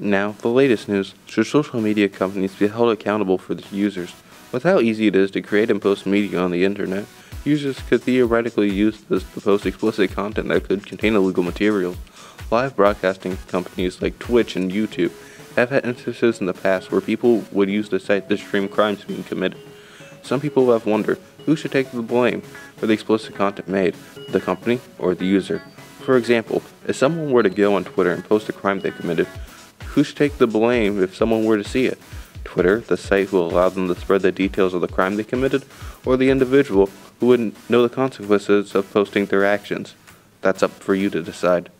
Now, the latest news. Should social media companies be held accountable for their users? With how easy it is to create and post media on the internet, users could theoretically use this to post explicit content that could contain illegal material. Live broadcasting companies like Twitch and YouTube have had instances in the past where people would use the site to stream crimes being committed. Some people have wondered who should take the blame for the explicit content made, the company or the user. For example, if someone were to go on Twitter and post a crime they committed, who should take the blame if someone were to see it? Twitter, the site who allowed them to spread the details of the crime they committed, or the individual who wouldn't know the consequences of posting their actions? That's up for you to decide.